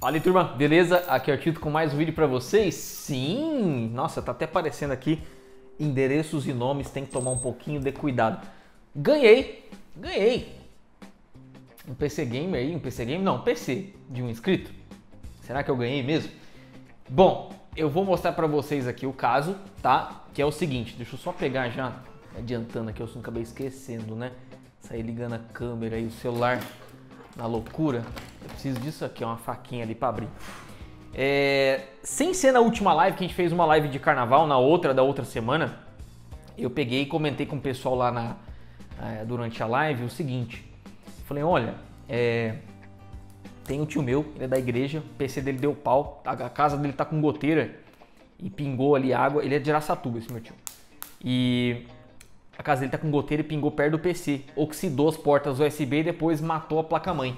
Fala aí, turma, beleza? Aqui é o Tito com mais um vídeo pra vocês. Sim! Nossa, tá até aparecendo aqui endereços e nomes, tem que tomar um pouquinho de cuidado. Ganhei! Um PC Gamer aí, um PC de um inscrito. Será que eu ganhei mesmo? Bom, eu vou mostrar pra vocês aqui o caso, tá? Que é o seguinte, deixa eu só pegar já, adiantando aqui, eu só acabei esquecendo, né? Saí ligando a câmera e o celular na loucura. Eu preciso disso aqui, uma faquinha ali para abrir. Sem ser na última live, que a gente fez uma live de carnaval, na outra, da outra semana, eu peguei e comentei com o pessoal lá durante a live o seguinte. Falei, olha, tem um tio meu, ele é da igreja, o PC dele deu pau, a casa dele tá com goteira e pingou ali água. Ele é de Araçatuba, esse meu tio. E a casa dele tá com goteira e pingou perto do PC, oxidou as portas USB e depois matou a placa-mãe.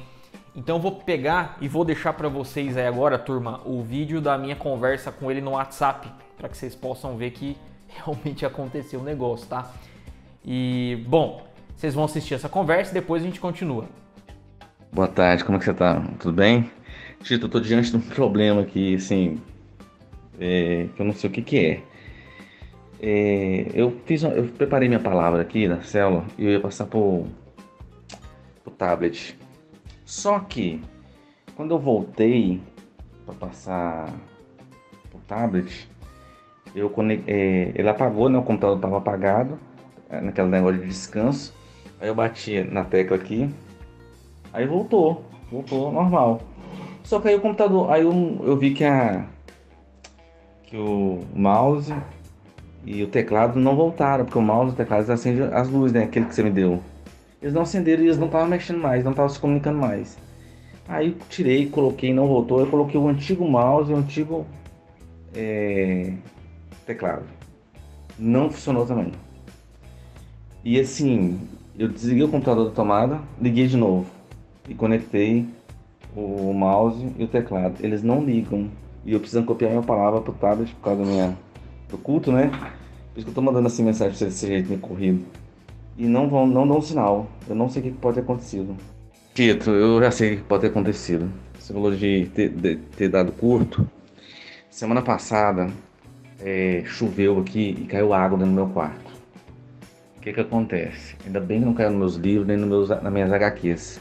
Então eu vou pegar e vou deixar para vocês aí agora, turma, o vídeo da minha conversa com ele no WhatsApp, para que vocês possam ver que realmente aconteceu o negócio, tá? E, bom, vocês vão assistir essa conversa e depois a gente continua. Boa tarde, como é que você tá? Tudo bem? Tito, eu tô diante de um problema aqui, assim, que eu não sei o que que é. Eu preparei minha palavra aqui na célula e eu ia passar pro tablet. Só que, quando eu voltei para passar o tablet, ele apagou, né? O computador estava apagado, naquele negócio de descanso. Aí eu bati na tecla aqui, aí voltou normal. Só que aí o computador, aí eu vi que o mouse e o teclado não voltaram, porque o mouse e o teclado acendem as luzes, né? Aquele que você me deu. Eles não acenderam e eles não estavam mexendo mais, não estavam se comunicando mais. Aí tirei, coloquei, não voltou. Eu coloquei o antigo mouse e o antigo teclado. Não funcionou também. E assim, eu desliguei o computador da tomada, liguei de novo e conectei o mouse e o teclado. Eles não ligam e eu preciso copiar minha palavra pro tablet por causa do culto, né? Por isso que eu tô mandando assim mensagem pra vocês desse jeito meio corrido. E não dão sinal. Eu não sei o que pode ter acontecido. Tito, eu já sei o que pode ter acontecido. Você falou de ter dado curto. Semana passada, choveu aqui e caiu água dentro do meu quarto. O que que acontece? Ainda bem que não caiu nos meus livros, nem nas minhas HQs.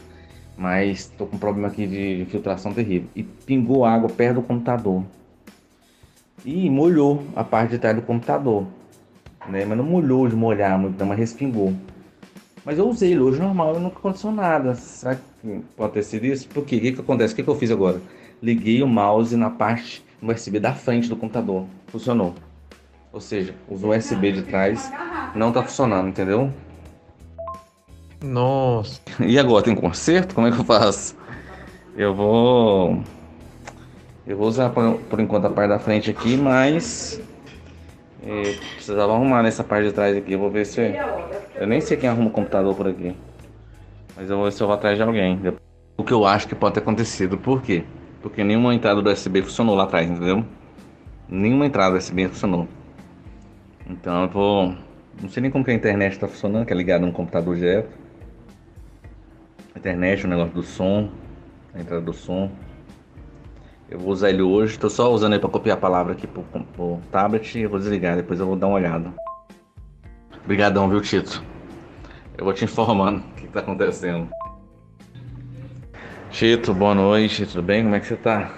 Mas tô com um problema aqui de filtração terrível. E pingou água perto do computador. E molhou a parte de trás do computador. Né? Mas não molhou de molhar muito, não, mas respingou. Mas eu usei ele hoje normal e nunca aconteceu nada. Será que pode ter sido isso? Por quê? O que que acontece? O que que eu fiz agora? Liguei o mouse na parte do USB da frente do computador. Funcionou. Ou seja, os USB de trás não tá funcionando, entendeu? Nossa. E agora? Tem conserto? Como é que eu faço? Eu vou usar por enquanto a parte da frente aqui, mas precisava arrumar nessa parte de trás aqui. Eu vou ver se... Eu nem sei quem arruma o computador por aqui. Mas eu vou ver se eu vou atrás de alguém. O que eu acho que pode ter acontecido. Por quê? Porque nenhuma entrada do USB funcionou lá atrás, entendeu? Nenhuma entrada do USB funcionou. Então eu vou... Não sei nem como que a internet está funcionando, que é ligada a um computador direto. A internet, o negócio do som. A entrada do som. Eu vou usar ele hoje, estou só usando ele para copiar a palavra aqui pro tablet e eu vou desligar, depois eu vou dar uma olhada. Obrigadão, viu, Tito? Eu vou te informando o que está acontecendo. Tito, boa noite, tudo bem? Como é que você tá?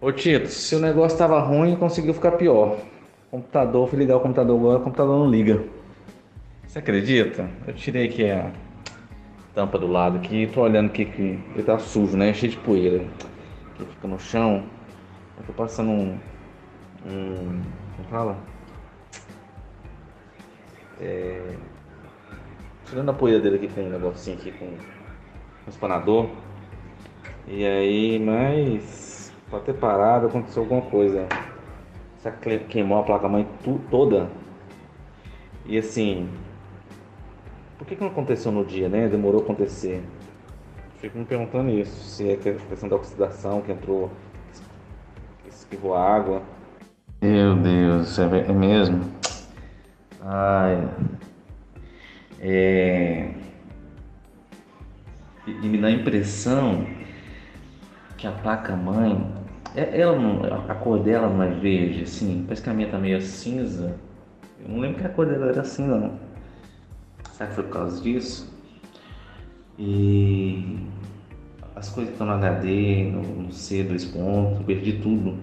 Ô Tito, se o negócio estava ruim, conseguiu ficar pior. Computador, fui ligar o computador agora, o computador não liga. Você acredita? Eu tirei aqui a tampa do lado aqui e tô olhando aqui que ele tá sujo, né? Cheio de poeira. Que fica no chão. Eu tô passando como fala? Tirando a poeira dele aqui, tem um negocinho aqui com um espanador. E aí, mas pra ter parado aconteceu alguma coisa. Essa queimou a placa-mãe toda. E assim, por que que não aconteceu no dia, né? Demorou a acontecer. Fico me perguntando isso, se é questão da oxidação que entrou, que espirrou água. Meu Deus, é mesmo? Ai. E me dá a impressão que a placa-mãe, a cor dela não é verde, assim, parece que a minha tá meio cinza. Eu não lembro que a cor dela era cinza, não. Será que foi por causa disso? E as coisas estão no HD, no C2.0, perdi tudo.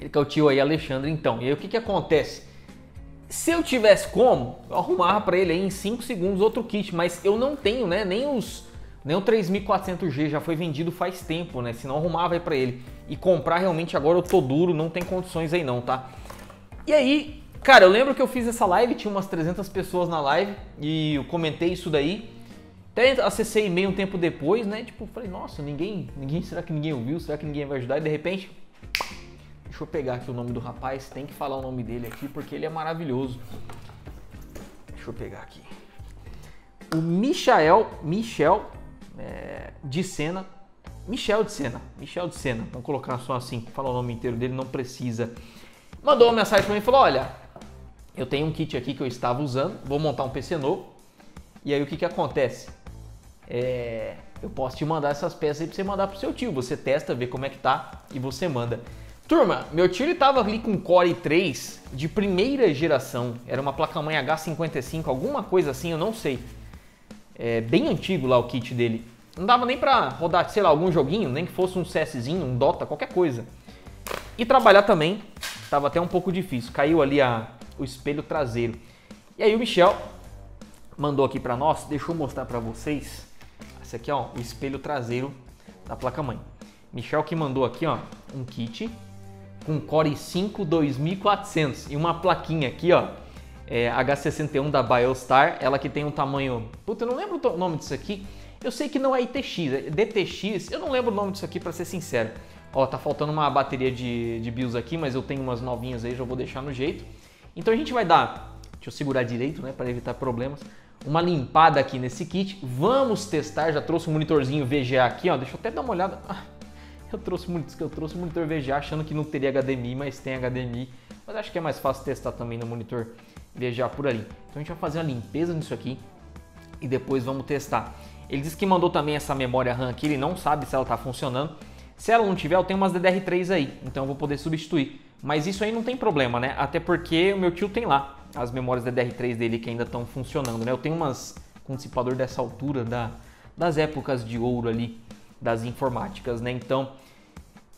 Ele que é o tio aí, Alexandre, então. E aí o que que acontece? Se eu tivesse como, eu arrumava para ele aí em 5 segundos outro kit, mas eu não tenho, né? Nem o 3400G já foi vendido faz tempo, né? Senão eu arrumava aí para ele. E comprar realmente agora eu tô duro, não tem condições aí não, tá? E aí, cara, eu lembro que eu fiz essa live, tinha umas 300 pessoas na live e eu comentei isso daí. Até acessei e-mail um tempo depois, né? Tipo, falei, nossa, ninguém, será que ninguém ouviu? Será que ninguém vai ajudar? E de repente... Deixa eu pegar aqui o nome do rapaz, tem que falar o nome dele aqui porque ele é maravilhoso. Deixa eu pegar aqui. O Michel de Sena, vamos colocar só assim, falar o nome inteiro dele, não precisa. Mandou uma mensagem pra mim e falou, olha, eu tenho um kit aqui que eu estava usando, vou montar um PC novo. E aí o que que acontece? Eu posso te mandar essas peças aí pra você mandar pro seu tio, você testa, vê como é que tá e você manda. Turma, meu tio ele tava ali com Core i3 de primeira geração, era uma placa-mãe H55, alguma coisa assim, eu não sei. É bem antigo lá o kit dele. Não dava nem pra rodar, sei lá, algum joguinho, nem que fosse um CSzinho, um Dota, qualquer coisa. E trabalhar também, tava até um pouco difícil, caiu ali o espelho traseiro. E aí o Michel mandou aqui pra nós, deixa eu mostrar pra vocês. Esse aqui ó, o espelho traseiro da placa-mãe. Michel que mandou aqui ó, um kit com Core i5-2400 e uma plaquinha aqui, ó, H61 da Biostar, ela que tem um tamanho... Puta, eu não lembro o nome disso aqui, eu sei que não é ITX, é DTX, eu não lembro o nome disso aqui pra ser sincero. Ó, tá faltando uma bateria de BIOS aqui, mas eu tenho umas novinhas aí, já vou deixar no jeito. Então a gente vai dar, deixa eu segurar direito, né, para evitar problemas, uma limpada aqui nesse kit. Vamos testar, já trouxe um monitorzinho VGA aqui, ó, deixa eu até dar uma olhada... Eu trouxe o monitor VGA achando que não teria HDMI, mas tem HDMI. Mas acho que é mais fácil testar também no monitor VGA por ali. Então a gente vai fazer uma limpeza nisso aqui e depois vamos testar. Ele disse que mandou também essa memória RAM aqui, ele não sabe se ela está funcionando. Se ela não tiver, eu tenho umas DDR3 aí, então eu vou poder substituir. Mas isso aí não tem problema, né? Até porque o meu tio tem lá as memórias DDR3 dele que ainda estão funcionando, né? Eu tenho umas com dissipador dessa altura das épocas de ouro ali das informáticas, né? Então,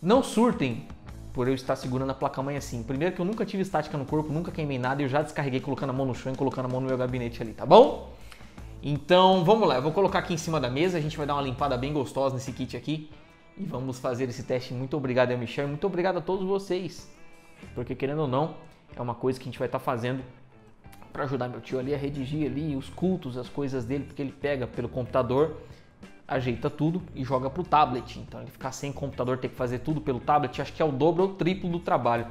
não surtem por eu estar segurando a placa-mãe assim. Primeiro que eu nunca tive estática no corpo, nunca queimei nada e eu já descarreguei colocando a mão no chão e colocando a mão no meu gabinete ali, tá bom? Então, vamos lá. Eu vou colocar aqui em cima da mesa, a gente vai dar uma limpada bem gostosa nesse kit aqui e vamos fazer esse teste. Muito obrigado a Michel e muito obrigado a todos vocês, porque querendo ou não, é uma coisa que a gente vai estar fazendo para ajudar meu tio ali a redigir ali os cultos, as coisas dele, porque ele pega pelo computador, ajeita tudo e joga pro tablet, então ele ficar sem computador, ter que fazer tudo pelo tablet, acho que é o dobro ou o triplo do trabalho.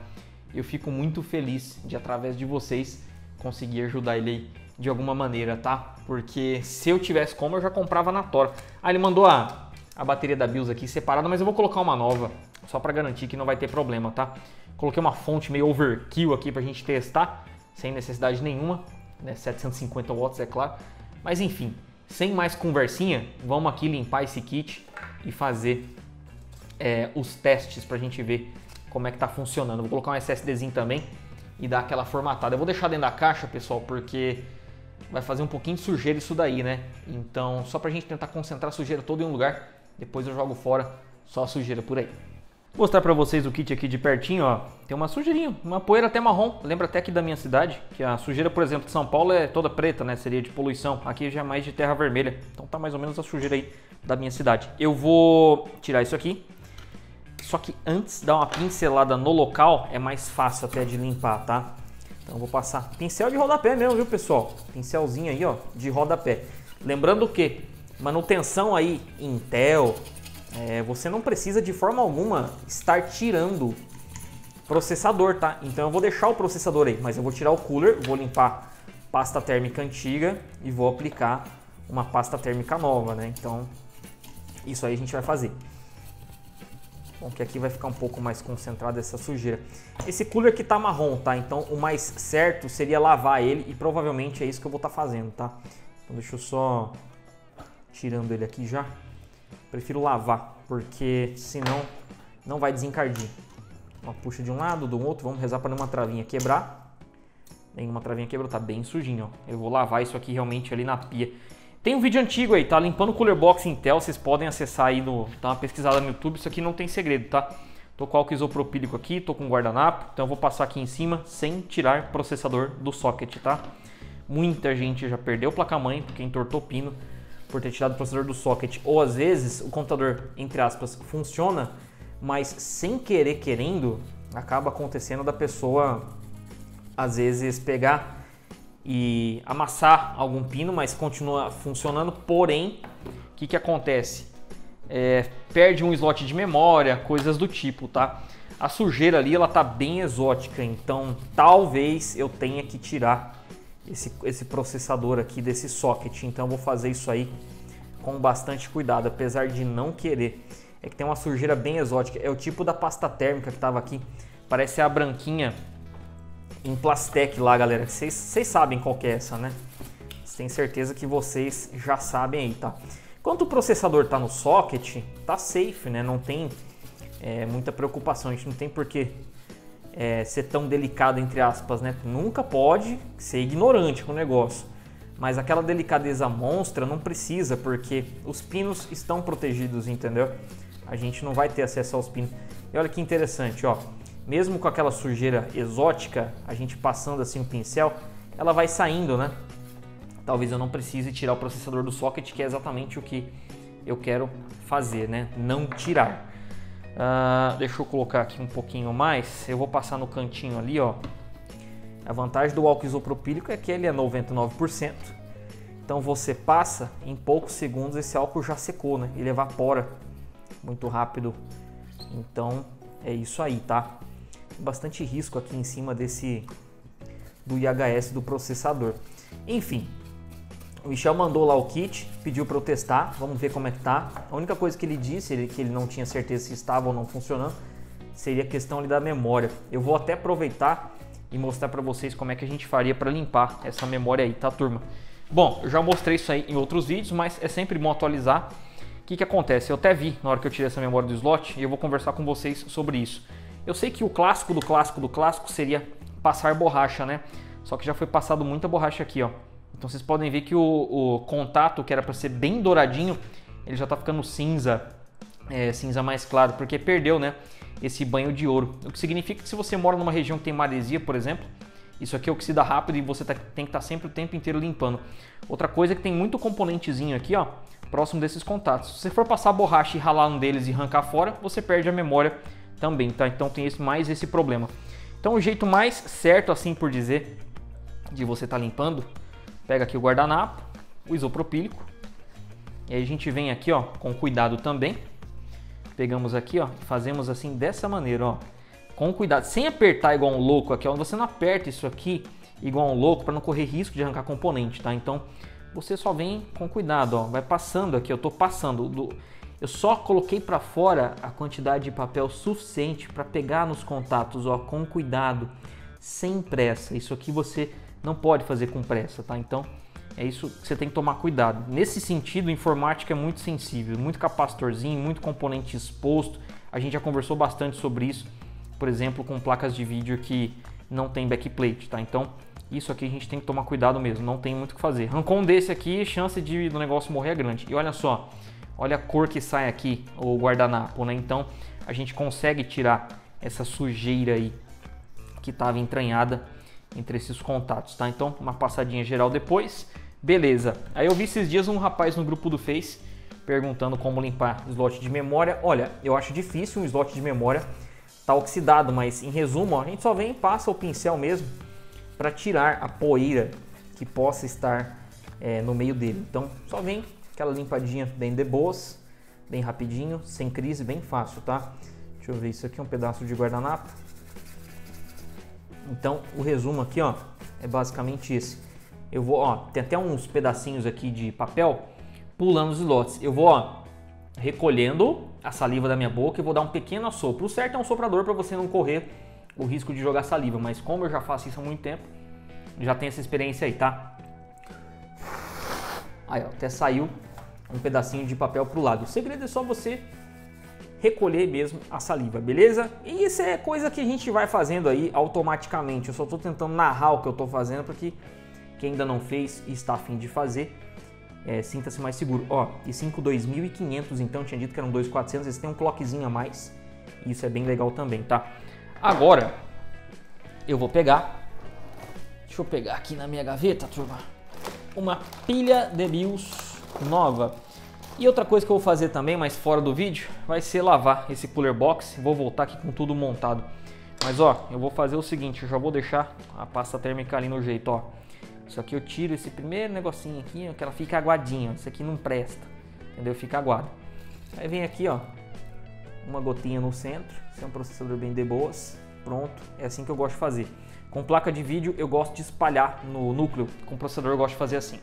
Eu fico muito feliz de, através de vocês, conseguir ajudar ele aí de alguma maneira, tá? Porque se eu tivesse como, eu já comprava na Tora. Ah, ele mandou a bateria da BIOS aqui separada, mas eu vou colocar uma nova, só pra garantir que não vai ter problema, tá? Coloquei uma fonte meio overkill aqui pra gente testar, sem necessidade nenhuma, né? 750 watts, é claro, mas enfim... Sem mais conversinha, vamos aqui limpar esse kit e fazer os testes pra gente ver como é que tá funcionando. Vou colocar um SSDzinho também e dar aquela formatada. Eu vou deixar dentro da caixa, pessoal, porque vai fazer um pouquinho de sujeira isso daí, né? Então, só pra gente tentar concentrar a sujeira toda em um lugar, depois eu jogo fora só a sujeira por aí. Vou mostrar pra vocês o kit aqui de pertinho, ó. Tem uma sujeirinha, uma poeira até marrom. Lembra até aqui da minha cidade, que a sujeira, por exemplo, de São Paulo é toda preta, né? Seria de poluição. Aqui já é mais de terra vermelha. Então tá mais ou menos a sujeira aí da minha cidade. Eu vou tirar isso aqui. Só que antes, dar uma pincelada no local é mais fácil até de limpar, tá? Então eu vou passar pincel de rodapé mesmo, viu, pessoal? Pincelzinho aí, ó, de rodapé. Lembrando que manutenção aí, Intel... você não precisa de forma alguma estar tirando processador, tá? Então eu vou deixar o processador aí, mas eu vou tirar o cooler, vou limpar pasta térmica antiga e vou aplicar uma pasta térmica nova, né? Então isso aí a gente vai fazer. Bom, que aqui vai ficar um pouco mais concentrada essa sujeira. Esse cooler aqui tá marrom, tá? Então o mais certo seria lavar ele e provavelmente é isso que eu vou estar fazendo, tá? Então deixa eu só tirando ele aqui já. Prefiro lavar, porque senão não vai desencardir. Uma puxa de um lado, do outro, vamos rezar para nenhuma travinha quebrar. Nenhuma travinha quebrou, tá bem sujinho, ó. Eu vou lavar isso aqui realmente ali na pia. Tem um vídeo antigo aí, tá? Limpando o cooler box Intel, vocês podem acessar aí no... Dá uma pesquisada no YouTube, isso aqui não tem segredo, tá? Tô com álcool isopropílico aqui, tô com guardanapo, então eu vou passar aqui em cima sem tirar o processador do socket, tá? Muita gente já perdeu placa-mãe porque entortou o pino por ter tirado o processador do socket. Ou às vezes o computador, entre aspas, funciona, mas sem querer querendo, acaba acontecendo da pessoa às vezes pegar e amassar algum pino, mas continua funcionando, porém, o que que acontece? Perde um slot de memória, coisas do tipo, tá? A sujeira ali, ela tá bem exótica, então talvez eu tenha que tirar esse processador aqui desse socket, então eu vou fazer isso aí com bastante cuidado, apesar de não querer. É que tem uma sujeira bem exótica, é o tipo da pasta térmica que tava aqui, parece a branquinha em Plastec lá, galera, vocês sabem qual que é essa, né? Tenho certeza que vocês já sabem aí, tá? Enquanto o processador tá no socket, tá safe, né? Não tem muita preocupação, a gente não tem por que ser tão delicado, entre aspas, né? Nunca pode ser ignorante com o negócio, mas aquela delicadeza monstra não precisa, porque os pinos estão protegidos, entendeu? A gente não vai ter acesso aos pinos. E olha que interessante, ó. Mesmo com aquela sujeira exótica, a gente passando assim o pincel, ela vai saindo, né? Talvez eu não precise tirar o processador do socket, que é exatamente o que eu quero fazer, né? Não tirar. Deixa eu colocar aqui um pouquinho mais. Eu vou passar no cantinho ali, ó. A vantagem do álcool isopropílico é que ele é 99%. Então você passa, em poucos segundos esse álcool já secou, né? Ele evapora muito rápido. Então é isso aí, tá? Tem bastante risco aqui em cima do IHS do processador. Enfim. O Michel mandou lá o kit, pediu para eu testar, vamos ver como é que tá. A única coisa que ele disse, que ele não tinha certeza se estava ou não funcionando, seria a questão ali da memória. Eu vou até aproveitar e mostrar para vocês como é que a gente faria para limpar essa memória aí, tá, turma? Bom, eu já mostrei isso aí em outros vídeos, mas é sempre bom atualizar. O que que acontece? Eu até vi na hora que eu tirei essa memória do slot e eu vou conversar com vocês sobre isso. Eu sei que o clássico do clássico do clássico seria passar borracha, né? Só que já foi passado muita borracha aqui, ó. Então vocês podem ver que o contato, que era para ser bem douradinho, ele já tá ficando cinza, cinza mais claro, porque perdeu, né, esse banho de ouro. O que significa que se você mora numa região que tem maresia, por exemplo, isso aqui oxida rápido e você tem que estar sempre o tempo inteiro limpando. Outra coisa é que tem muito componentezinho aqui, ó, próximo desses contatos. Se você for passar a borracha e ralar um deles e arrancar fora, você perde a memória também, tá? Então tem mais esse problema. Então o jeito mais certo, assim por dizer, de você estar limpando... Pega aqui o guardanapo, o isopropílico, e aí a gente vem aqui, ó, com cuidado também. Pegamos aqui, ó, fazemos assim dessa maneira, ó, com cuidado, sem apertar igual um louco aqui, ó. Você não aperta isso aqui igual um louco para não correr risco de arrancar componente, tá? Então você só vem com cuidado, ó, vai passando aqui. Eu tô passando, eu só coloquei para fora a quantidade de papel suficiente para pegar nos contatos, ó, com cuidado, sem pressa. Isso aqui você não pode fazer com pressa, tá? Então é isso que você tem que tomar cuidado. Nesse sentido, a informática é muito sensível, muito capacitorzinho, muito componente exposto. A gente já conversou bastante sobre isso, por exemplo, com placas de vídeo que não tem backplate, tá? Então isso aqui a gente tem que tomar cuidado mesmo, não tem muito o que fazer. Arrancou um desse aqui, chance do negócio morrer é grande. E olha só, olha a cor que sai aqui, o guardanapo, né? Então a gente consegue tirar essa sujeira aí que estava entranhada entre esses contatos, tá? Então uma passadinha geral depois, beleza. Aí eu vi esses dias um rapaz no grupo do Face perguntando como limpar slot de memória. Olha, eu acho difícil, um slot de memória tá oxidado, mas em resumo, ó, a gente só vem e passa o pincel mesmo para tirar a poeira que possa estar no meio dele. Então só vem aquela limpadinha bem de boas, bem rapidinho, sem crise, bem fácil, tá? Deixa eu ver isso aqui, um pedaço de guardanapo. Então o resumo aqui, ó, é basicamente esse. Eu vou, ó, tem até uns pedacinhos aqui de papel pulando os slots. Eu vou, ó, recolhendo a saliva da minha boca e vou dar um pequeno assopro. O certo é um soprador para você não correr o risco de jogar saliva, mas como eu já faço isso há muito tempo, já tenho essa experiência aí, tá? Aí, ó, até saiu um pedacinho de papel para o lado. O segredo é só você recolher mesmo a saliva, beleza? E isso é coisa que a gente vai fazendo aí automaticamente. Eu só estou tentando narrar o que eu estou fazendo para que quem ainda não fez e está a fim de fazer, sinta-se mais seguro. Ó, e 5.2500, então tinha dito que eram 2.400, eles têm um clockzinho a mais. Isso é bem legal também, tá? Agora, eu vou pegar, deixa eu pegar aqui na minha gaveta, turma, uma pilha de BIOS nova. E outra coisa que eu vou fazer também, mas fora do vídeo, vai ser lavar esse cooler box. Vou voltar aqui com tudo montado. Mas ó, eu vou fazer o seguinte, eu já vou deixar a pasta térmica ali no jeito, ó. Isso aqui eu tiro esse primeiro negocinho aqui, ó, que ela fica aguadinha, ó. Isso aqui não presta, entendeu? Fica aguado. Aí vem aqui, ó, uma gotinha no centro. Esse é um processador bem de boas. Pronto, é assim que eu gosto de fazer. Com placa de vídeo eu gosto de espalhar no núcleo, com processador eu gosto de fazer assim.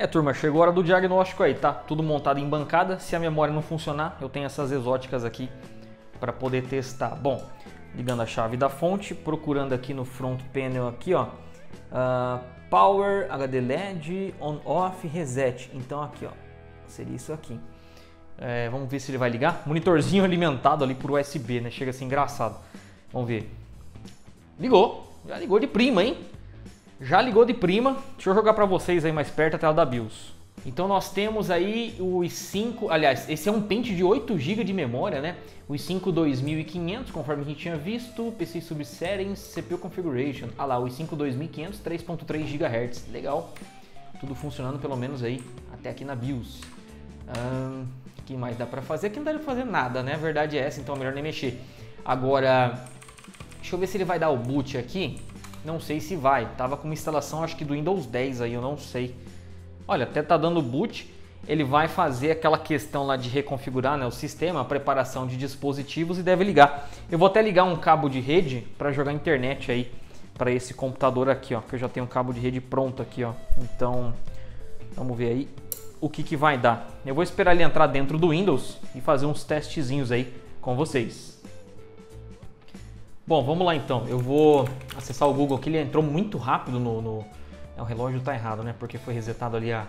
É, turma, chegou a hora do diagnóstico aí, tá? Tudo montado em bancada. Se a memória não funcionar, eu tenho essas exóticas aqui para poder testar. Bom, ligando a chave da fonte, procurando aqui no front panel aqui, ó, Power, HD LED, On Off, Reset. Então aqui, ó, seria isso aqui. Vamos ver se ele vai ligar. Monitorzinho alimentado ali por USB, né? Chega assim engraçado. Vamos ver. Ligou. Já ligou de prima, hein? Já ligou de prima, deixa eu jogar para vocês aí mais perto a tela da BIOS. Então nós temos aí o i5, aliás, esse é um pente de 8 GB de memória, né? O i5-2500, conforme a gente tinha visto, PC Subsettings, CPU Configuration. Ah lá, o i5-2500, 3.3 GHz, legal. Tudo funcionando pelo menos aí, até aqui na BIOS. O que mais dá para fazer? Aqui não dá para fazer nada, né? A verdade é essa, então é melhor nem mexer. Agora, deixa eu ver se ele vai dar o boot aqui. Não sei se vai, tava com uma instalação acho que do Windows 10 aí, eu não sei. Olha, até tá dando boot, ele vai fazer aquela questão lá de reconfigurar, né, o sistema, a preparação de dispositivos e deve ligar. Eu vou até ligar um cabo de rede para jogar internet aí para esse computador aqui, ó, que eu já tenho um cabo de rede pronto aqui, ó. Então, vamos ver aí o que vai dar. Eu vou esperar ele entrar dentro do Windows e fazer uns testezinhos aí com vocês. Bom, vamos lá então, eu vou acessar o Google aqui, ele entrou muito rápido no... O relógio tá errado, né, porque foi resetado ali a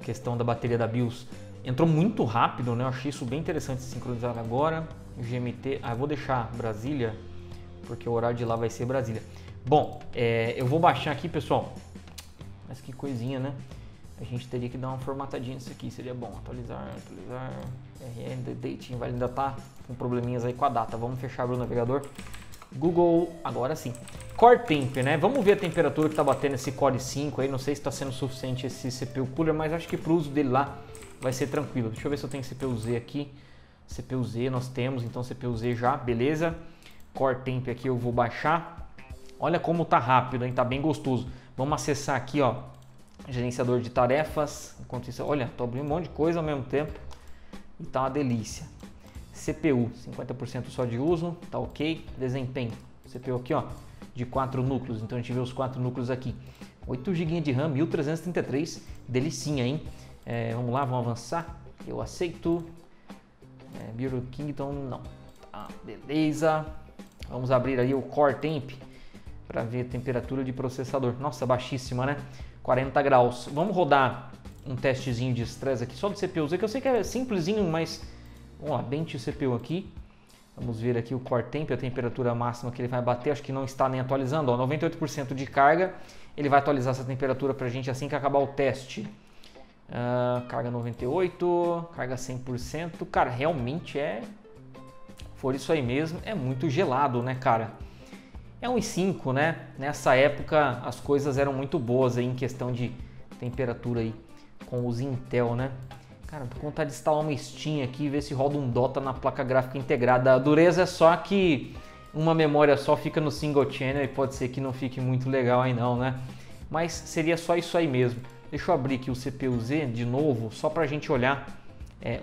questão da bateria da BIOS. Entrou muito rápido, né, eu achei isso bem interessante sincronizar agora. GMT, eu vou deixar Brasília, porque o horário de lá vai ser Brasília. Bom, eu vou baixar aqui, pessoal, mas que coisinha, né, a gente teria que dar uma formatadinha nisso aqui, seria bom, atualizar, RN, dating, ainda tá com probleminhas aí com a data, vamos fechar o navegador. Google, agora sim. Core Temp, né? Vamos ver a temperatura que tá batendo esse Core i5 aí. Não sei se está sendo suficiente esse CPU Cooler, mas acho que pro uso dele lá vai ser tranquilo. Deixa eu ver se eu tenho CPU-Z aqui. CPU-Z nós temos, então CPU-Z já, beleza. Core Temp aqui eu vou baixar. Olha como tá rápido, hein? Tá bem gostoso. Vamos acessar aqui, ó, gerenciador de tarefas. Enquanto isso, olha, tô abrindo um monte de coisa ao mesmo tempo. E tá uma delícia. CPU, 50% só de uso, tá ok. Desempenho, CPU aqui, ó, de 4 núcleos, então a gente vê os 4 núcleos aqui. 8 GB de RAM, 1333, delicinha, hein? Vamos lá, vamos avançar, eu aceito. Bureau King, então não. Tá, beleza. Vamos abrir aí o Core Temp para ver a temperatura de processador. Nossa, baixíssima, né? 40 graus. Vamos rodar um testezinho de estresse aqui, só do CPU-Z, que eu sei que é simplesinho, mas... Vamos lá, bench o CPU aqui, vamos ver aqui o Core Temp, a temperatura máxima que ele vai bater, acho que não está nem atualizando, ó, 98% de carga, ele vai atualizar essa temperatura pra gente assim que acabar o teste. Carga 98, carga 100%, cara, realmente for isso aí mesmo, é muito gelado, né, cara? É um i5, né? Nessa época as coisas eram muito boas aí em questão de temperatura aí com os Intel, né? Cara, tô com vontade de instalar uma Steam aqui e ver se roda um Dota na placa gráfica integrada. A dureza é só que uma memória só fica no single channel e pode ser que não fique muito legal aí não, né? mas seria só isso aí mesmo. Deixa eu abrir aqui o CPU-Z de novo, só para a gente olhar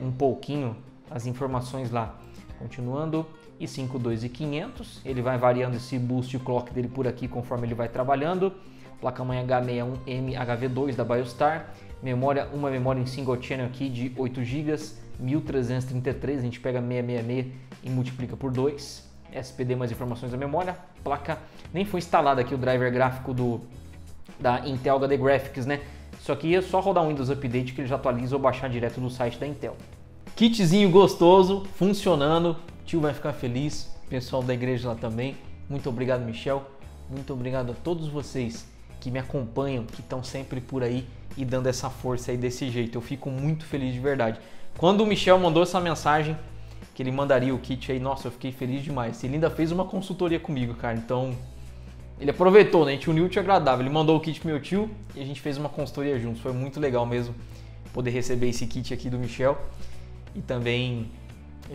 um pouquinho as informações lá. Continuando, i5 2500, ele vai variando esse boost clock dele por aqui conforme ele vai trabalhando. Placa-mãe H61M HV2 da Biostar, uma memória em single channel aqui de 8 GB, 1333, a gente pega 666 e multiplica por 2. SPD, mais informações da memória, placa, nem foi instalado aqui o driver gráfico da Intel Graphics, né? Isso aqui é só rodar um Windows Update que ele já atualiza ou baixar direto do site da Intel. Kitzinho gostoso, funcionando, tio vai ficar feliz, pessoal da igreja lá também. Muito obrigado, Michel, muito obrigado a todos vocês que me acompanham, que estão sempre por aí e dando essa força aí desse jeito. Eu fico muito feliz de verdade. Quando o Michel mandou essa mensagem, que ele mandaria o kit aí, nossa, eu fiquei feliz demais. Ele ainda fez uma consultoria comigo, cara, então ele aproveitou, né? A gente uniu o tio agradável. Ele mandou o kit pro meu tio e a gente fez uma consultoria juntos. Foi muito legal mesmo poder receber esse kit aqui do Michel e também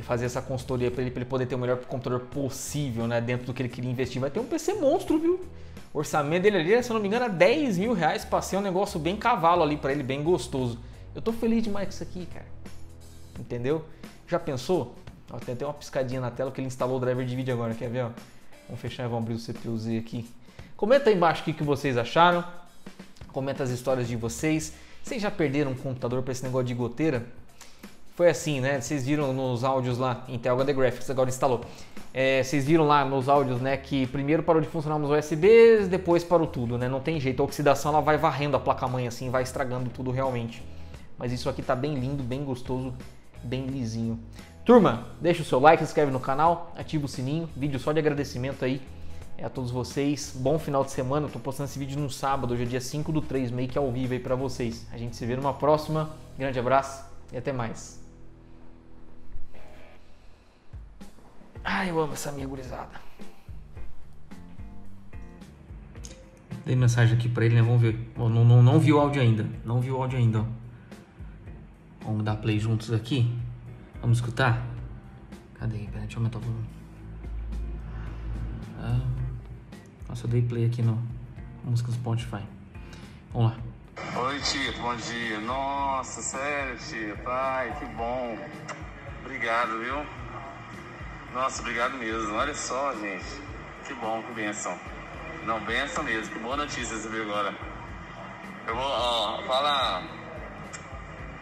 fazer essa consultoria para ele poder ter o melhor computador possível, né? Dentro do que ele queria investir. Vai ter um PC monstro, viu? O orçamento dele ali, se eu não me engano, era 10 mil reais. Passei um negócio bem cavalo ali para ele, bem gostoso. Eu tô feliz demais com isso aqui, cara. Entendeu? Já pensou? Ó, tem até uma piscadinha na tela que ele instalou o driver de vídeo agora, quer ver, ó? Vamos fechar e vamos abrir o CPU-Z aqui. Comenta aí embaixo o que vocês acharam. Comenta as histórias de vocês. Vocês já perderam um computador para esse negócio de goteira? Foi assim, né? Vocês viram nos áudios lá, Intel Graphics agora instalou. Vocês viram lá nos áudios, né? Que primeiro parou de funcionar nos USBs, depois parou tudo, né? Não tem jeito, a oxidação ela vai varrendo a placa-mãe assim, vai estragando tudo realmente. Mas isso aqui tá bem lindo, bem gostoso, bem lisinho. Turma, deixa o seu like, se inscreve no canal, ativa o sininho, vídeo só de agradecimento aí a todos vocês. Bom final de semana, eu tô postando esse vídeo num sábado, hoje é dia 5/3, meio que ao vivo aí pra vocês. A gente se vê numa próxima, grande abraço e até mais. Ai, eu amo essa minha gurizada. Dei mensagem aqui pra ele, né? Vamos ver. Não viu o áudio ainda, não viu o áudio ainda, ó. Vamos dar play juntos aqui. Vamos escutar? Cadê? Peraí, deixa eu aumentar o volume. Ah, nossa, eu dei play aqui no música do Spotify. Vamos lá. Oi, tio, bom dia. Nossa, sério, tio. Pai, que bom. Obrigado, viu? Nossa, obrigado mesmo. Olha só, gente. Que bom, que benção. Não, benção mesmo. Que boa notícia você viu agora. Eu vou, ó, falar.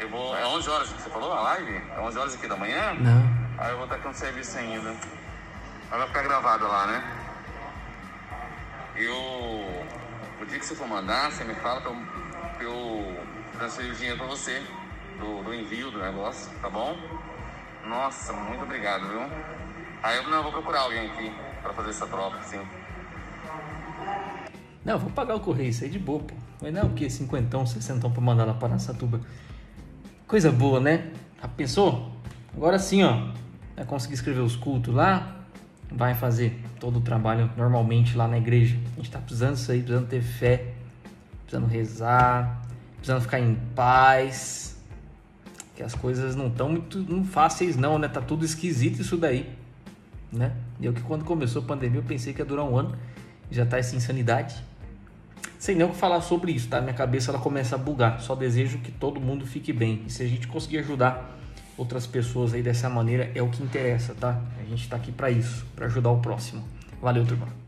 Eu vou, é 11 horas que você falou a live? É 11 horas aqui da manhã? Não. Aí eu vou estar com um serviço ainda. Aí vai ficar gravado lá, né? O dia que você for mandar, você me fala pra eu transferir o dinheiro pra você. Do envio do negócio, tá bom? Nossa, muito obrigado, viu? Aí eu não vou procurar alguém aqui pra fazer essa troca, assim. Não, vou pagar o correio, isso aí de boa, pô. Mas não é o quê? 50, 60 pra mandar lá pra Araçatuba. Coisa boa, né? Já pensou? Agora sim, ó. Vai conseguir escrever os cultos lá. Vai fazer todo o trabalho normalmente lá na igreja. A gente tá precisando disso aí, precisando ter fé. Precisando rezar. Precisando ficar em paz. Porque as coisas não estão muito fáceis não, né? Tá tudo esquisito isso daí, né? Eu que quando começou a pandemia eu pensei que ia durar um ano. Já tá essa insanidade. Sem nem o que falar sobre isso, tá? Minha cabeça ela começa a bugar. Só desejo que todo mundo fique bem. E se a gente conseguir ajudar outras pessoas aí dessa maneira, é o que interessa, tá? A gente tá aqui pra isso, pra ajudar o próximo. Valeu, turma.